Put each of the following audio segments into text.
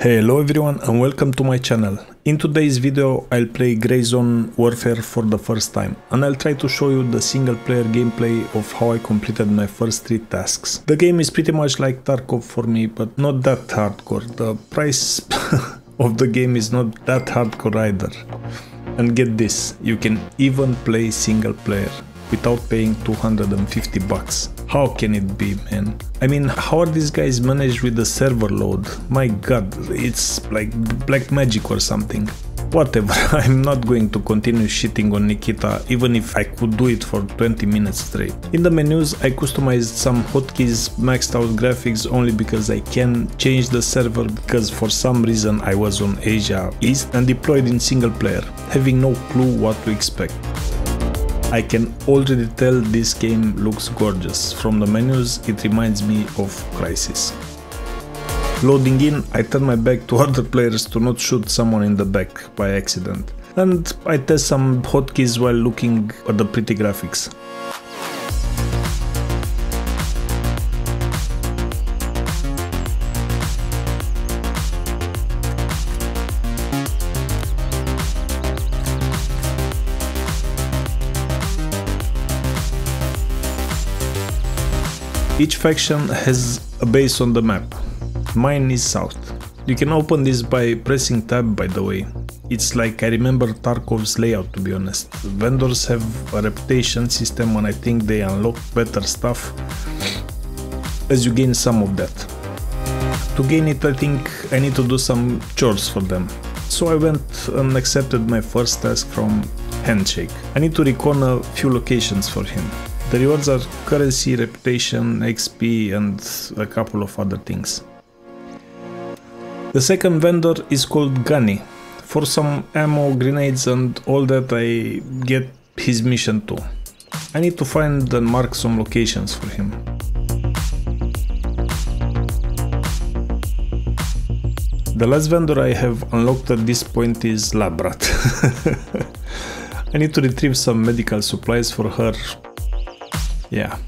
Hello everyone and welcome to my channel. In today's video I'll play Gray Zone Warfare for the first time and I'll try to show you the single player gameplay of how I completed my first 3 tasks. The game is pretty much like Tarkov for me, but not that hardcore. The price of the game is not that hardcore either. And get this, you can even play single player without paying 250 bucks. How can it be, man? I mean, how are these guys managed with the server load? My god, it's like black magic or something. Whatever, I'm not going to continue shitting on Nikita, even if I could do it for 20 minutes straight. In the menus, I customized some hotkeys, maxed out graphics only because I can, change the server because for some reason I was on Asia East and deployed in single player, having no clue what to expect. I can already tell this game looks gorgeous. From the menus it reminds me of Crysis. Loading in, I turn my back to other players to not shoot someone in the back by accident. And I test some hotkeys while looking at the pretty graphics. Each faction has a base on the map. Mine is south. You can open this by pressing tab, by the way. It's like I remember Tarkov's layout, to be honest. Vendors have a reputation system and I think they unlock better stuff as you gain some of that. To gain it, I think I need to do some chores for them. So I went and accepted my first task from Handshake. I need to recon a few locations for him. The rewards are currency, reputation, XP and a couple of other things. The second vendor is called Gani. For some ammo, grenades and all that I get his mission too. I need to find and mark some locations for him. The last vendor I have unlocked at this point is Labrat. I need to retrieve some medical supplies for her. Yeah.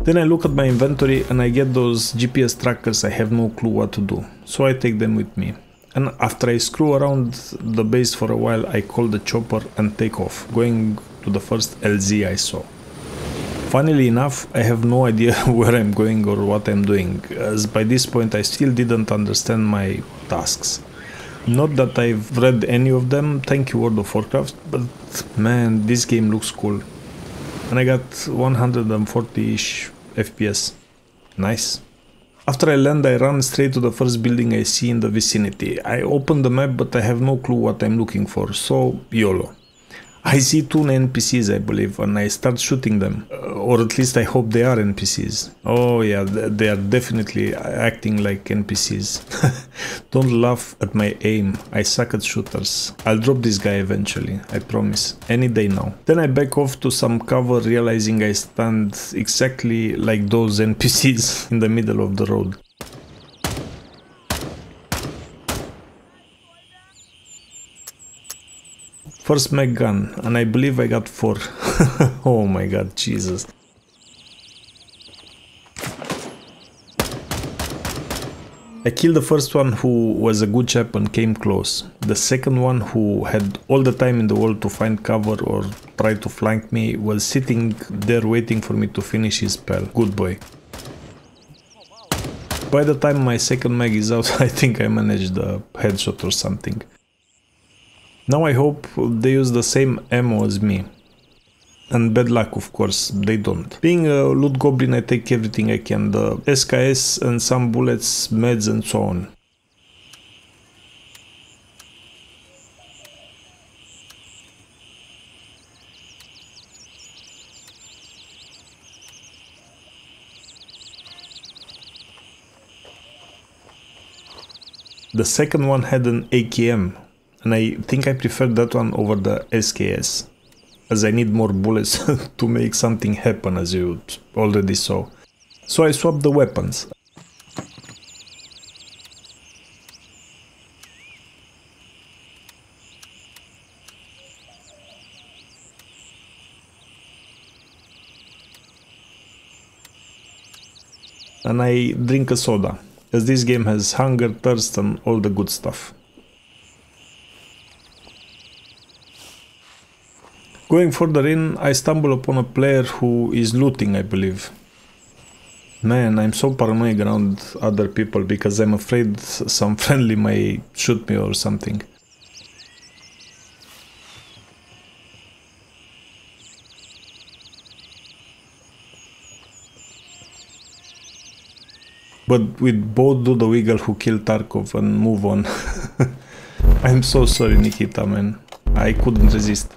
Then I look at my inventory and I get those GPS trackers. I have no clue what to do, so I take them with me. And after I screw around the base for a while, I call the chopper and take off, going to the first LZ I saw. Funnily enough, I have no idea where I'm going or what I'm doing, as by this point I still didn't understand my tasks. Not that I've read any of them, thank you World of Warcraft, but man, this game looks cool. And I got 140-ish FPS. Nice. After I land, I run straight to the first building I see in the vicinity. I open the map, but I have no clue what I'm looking for, so YOLO. I see 2 NPCs, I believe, and I start shooting them. Or at least I hope they are NPCs. Oh yeah, they are definitely acting like NPCs. Don't laugh at my aim, I suck at shooters. I'll drop this guy eventually, I promise, any day now. Then I back off to some cover, realizing I stand exactly like those NPCs in the middle of the road. First mag gun, and I believe I got 4. Oh my god, Jesus. I killed the first one who was a good chap and came close. The second one, who had all the time in the world to find cover or try to flank me, was sitting there waiting for me to finish his spell. Good boy. By the time my second mag is out, I think I managed a headshot or something. Now I hope they use the same ammo as me. And bad luck, of course, they don't. Being a loot goblin, I take everything I can. The SKS and some bullets, meds and so on. The second one had an AKM. And I think I prefer that one over the SKS, as I need more bullets to make something happen, as you already saw. So I swapped the weapons. And I drink a soda. as this game has hunger, thirst and all the good stuff. Going further in, I stumble upon a player who is looting, I believe. Man, I'm so paranoid around other people because I'm afraid some friendly may shoot me or something. But we'd both do the wiggle who killed Tarkov and move on. I'm so sorry, Nikita, man. I couldn't resist.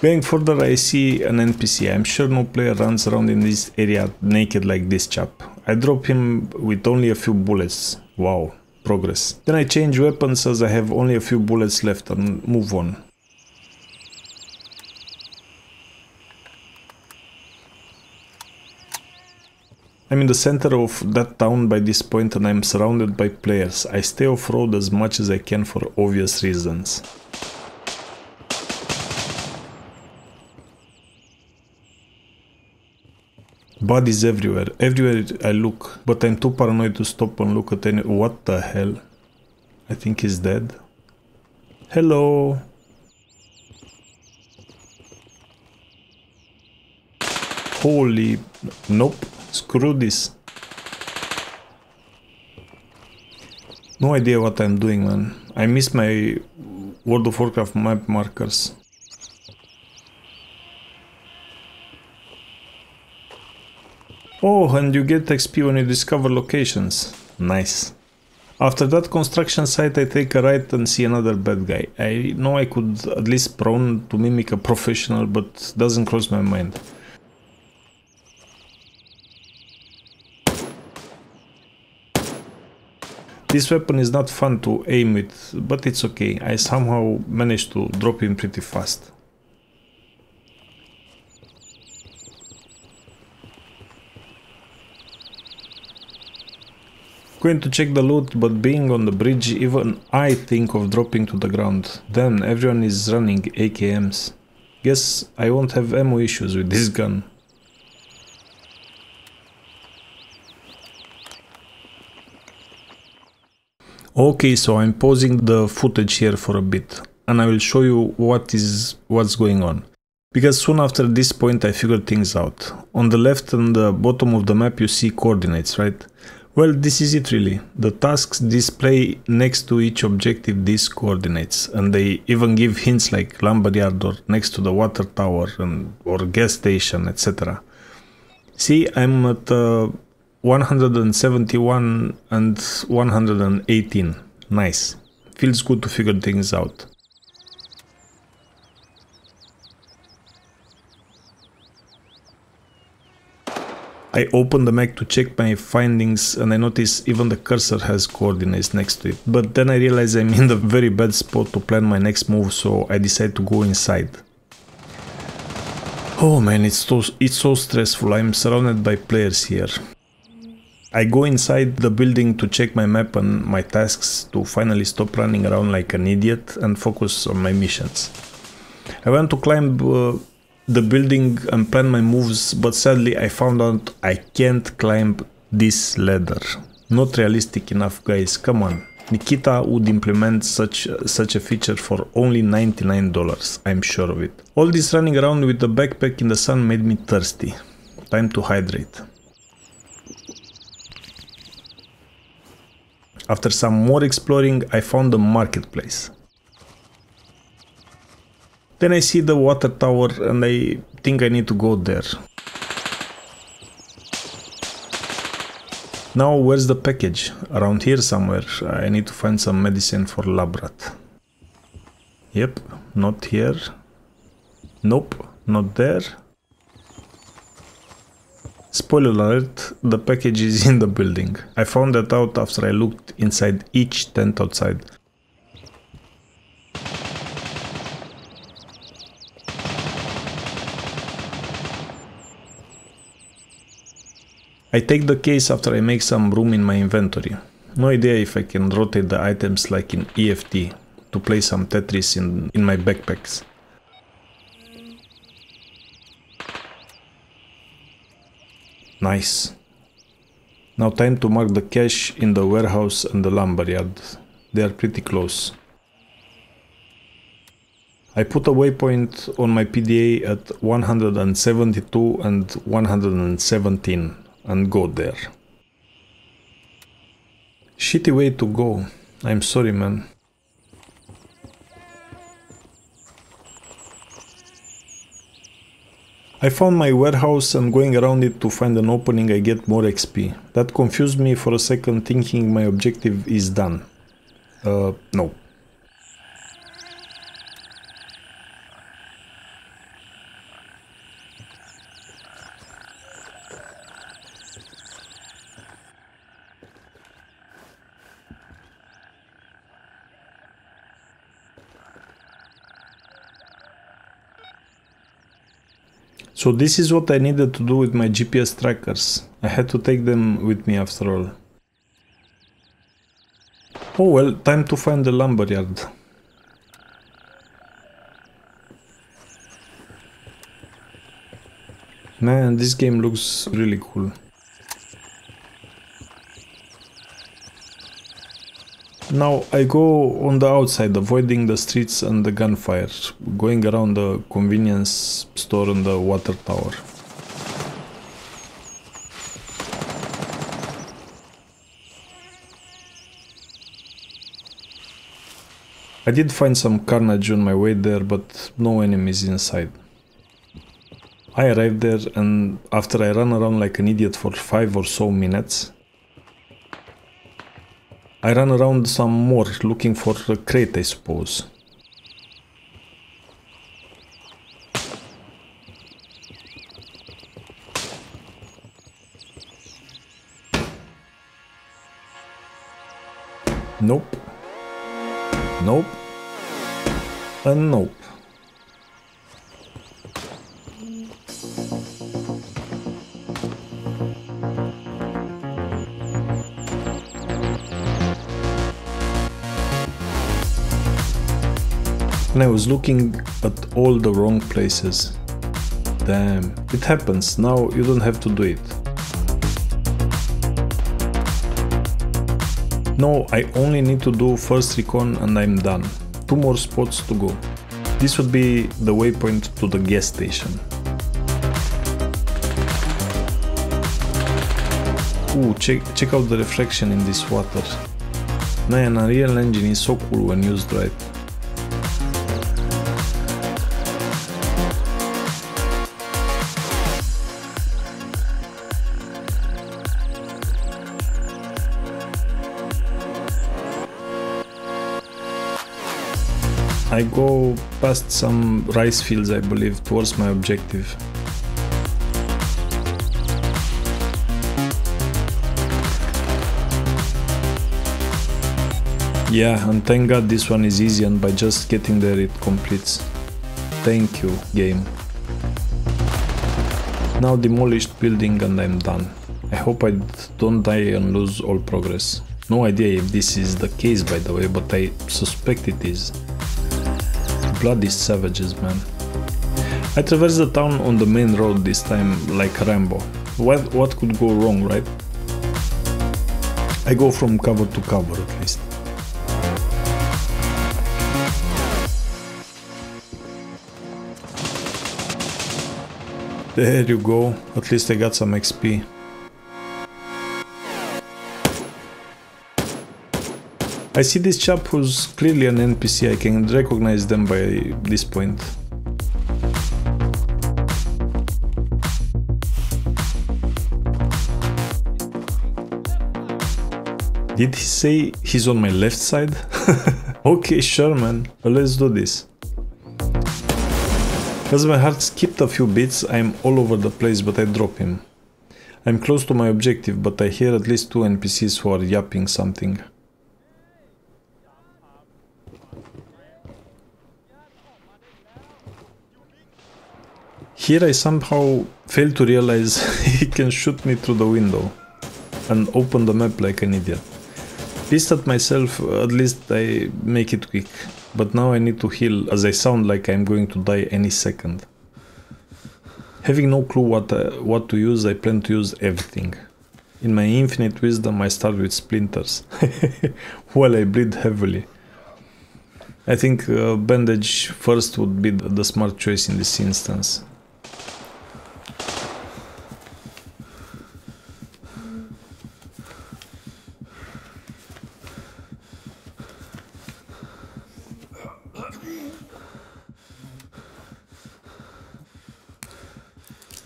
Going further, I see an NPC. I'm sure no player runs around in this area naked like this chap. I drop him with only a few bullets. Wow, progress. Then I change weapons as I have only a few bullets left and move on. I'm in the center of that town by this point and I'm surrounded by players. I stay off-road as much as I can for obvious reasons. Bodies everywhere, I look, but I'm too paranoid to stop and look at any... What the hell? I think he's dead. Hello! Holy... Nope, screw this. No idea what I'm doing, man. I miss my World of Warcraft map markers. Oh, and you get XP when you discover locations. Nice. After that construction site, I take a right and see another bad guy. I know I could at least prone to mimic a professional, but doesn't cross my mind. This weapon is not fun to aim with, but it's okay. I somehow managed to drop him pretty fast. Going to check the loot, but being on the bridge, even I think of dropping to the ground. Damn, everyone is running AKMs. Guess I won't have ammo issues with this gun. Okay, so I'm pausing the footage here for a bit, and I will show you what's going on. Because soon after this point I figured things out. On the left and the bottom of the map you see coordinates, right? Well, this is it really. The tasks display next to each objective these coordinates, and they even give hints like lumberyard or next to the water tower or gas station, etc. See, I'm at 171 and 118. Nice. Feels good to figure things out. I open the Mac to check my findings and I notice even the cursor has coordinates next to it. But then I realize I'm in the very bad spot to plan my next move, so I decide to go inside. Oh man, it's so stressful. I'm surrounded by players here. I go inside the building to check my map and my tasks to finally stop running around like an idiot and focus on my missions. I want to climb... the building and plan my moves, but sadly I found out I can't climb this ladder. Not realistic enough, guys, come on. Nikita would implement such a feature for only $99, I'm sure of it. All this running around with the backpack in the sun made me thirsty. Time to hydrate. After some more exploring, I found the marketplace. Then I see the water tower and I think I need to go there. Now where's the package? Around here somewhere. I need to find some medicine for Labrat. Yep, not here. Nope, not there. Spoiler alert, the package is in the building. I found that out after I looked inside each tent outside. I take the case after I make some room in my inventory. No idea if I can rotate the items like in EFT to play some Tetris in my backpacks. Nice. Now time to mark the cache in the warehouse and the lumberyard. They are pretty close. I put a waypoint on my PDA at 172 and 117 and go there. Shitty way to go. I'm sorry, man. I found my warehouse and going around it to find an opening I get more XP. That confused me for a second, thinking my objective is done. No. So this is what I needed to do with my GPS trackers. I had to take them with me after all. Oh well, time to find the lumberyard. Man, this game looks really cool. Now I go on the outside, avoiding the streets and the gunfire, going around the convenience store and the water tower. I did find some carnage on my way there, but no enemies inside. I arrived there, and after I ran around like an idiot for 5 or so minutes, I ran around some more, looking for a crate, I suppose. Nope. Nope. And nope. And I was looking at all the wrong places. Damn, it happens, now you don't have to do it. No, I only need to do first recon and I'm done. 2 more spots to go. This would be the waypoint to the gas station. Ooh, check out the reflection in this water. Man, a real engine is so cool when used right. I go past some rice fields, I believe, towards my objective. Yeah, and thank God this one is easy, and by just getting there it completes. Thank you, game. Now demolished building and I'm done. I hope I don't die and lose all progress. No idea if this is the case, by the way, but I suspect it is. Bloody savages, man. I traversed the town on the main road this time like Rambo. What could go wrong, right? I go from cover to cover at least. There you go, at least I got some XP. I see this chap who's clearly an NPC, I can recognize them by this point. Did he say he's on my left side? Okay, sure, man, let's do this. As my heart skipped a few beats, I'm all over the place, but I drop him. I'm close to my objective, but I hear at least 2 NPCs who are yapping something. Here I somehow failed to realize he can shoot me through the window and open the map like an idiot. Pissed at myself, at least I make it quick. But now I need to heal as I sound like I'm going to die any second. Having no clue what to use, I plan to use everything. In my infinite wisdom, I start with splinters while I bleed heavily. I think bandage first would be the smart choice in this instance.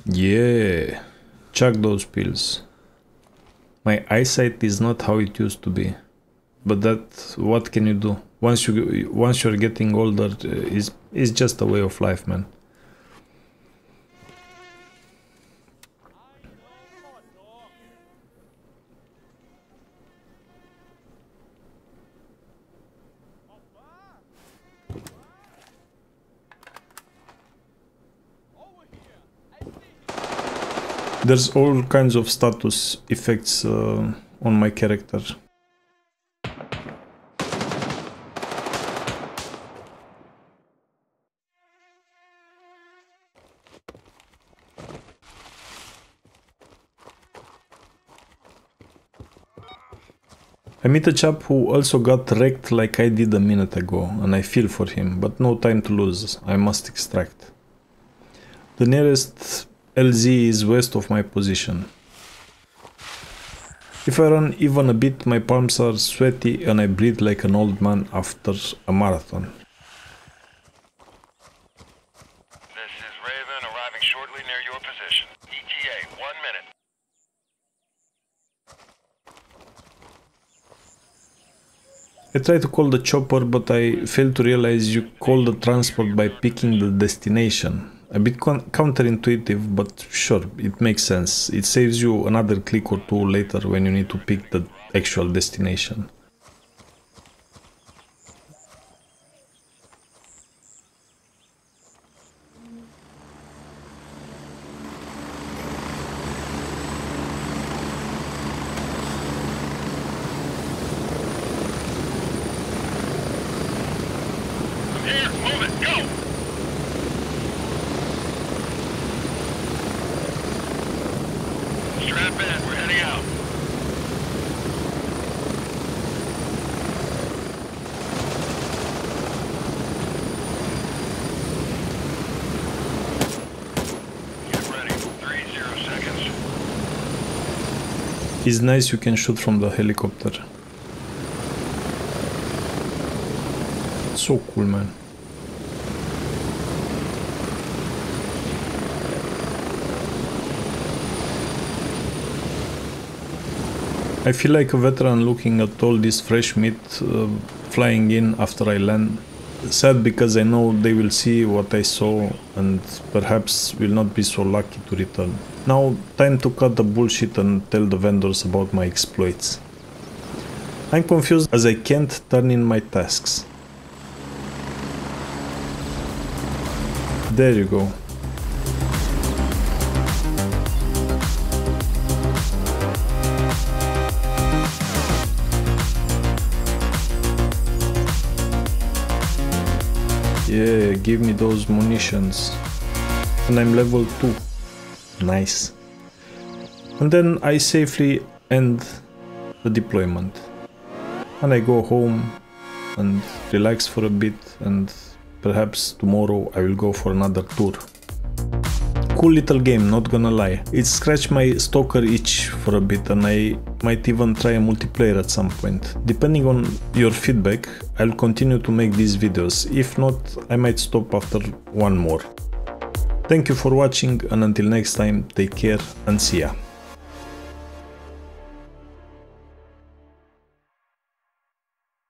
Yeah, chuck those pills. My eyesight is not how it used to be, but that, what can you do? Once you're getting older, is just a way of life, man. There's all kinds of status effects on my character. I meet a chap who also got wrecked like I did a minute ago, and I feel for him, but no time to lose, I must extract. The nearest LZ is west of my position. If I run even a bit, my palms are sweaty and I bleed like an old man after a marathon. This is Raven, arriving shortly near your position. ETA, 1 minute. I tried to call the chopper, but I failed to realize you call the transport by picking the destination. A bit counterintuitive, but sure, it makes sense. It saves you another click or two later when you need to pick the actual destination. It's nice you can shoot from the helicopter. So cool, man. I feel like a veteran looking at all this fresh meat flying in after I land. Sad because I know they will see what I saw and perhaps will not be so lucky to return. Now, time to cut the bullshit and tell the vendors about my exploits. I'm confused as I can't turn in my tasks. There you go. Yeah, give me those munitions. And I'm level 2. Nice. And then I safely end the deployment and I go home and relax for a bit, and perhaps tomorrow I will go for another tour. Cool little game, not gonna lie. It scratched my stalker itch for a bit, and I might even try a multiplayer at some point. Depending on your feedback, I'll continue to make these videos. If not, I might stop after one more. Thank you for watching, and until next time, take care and see ya.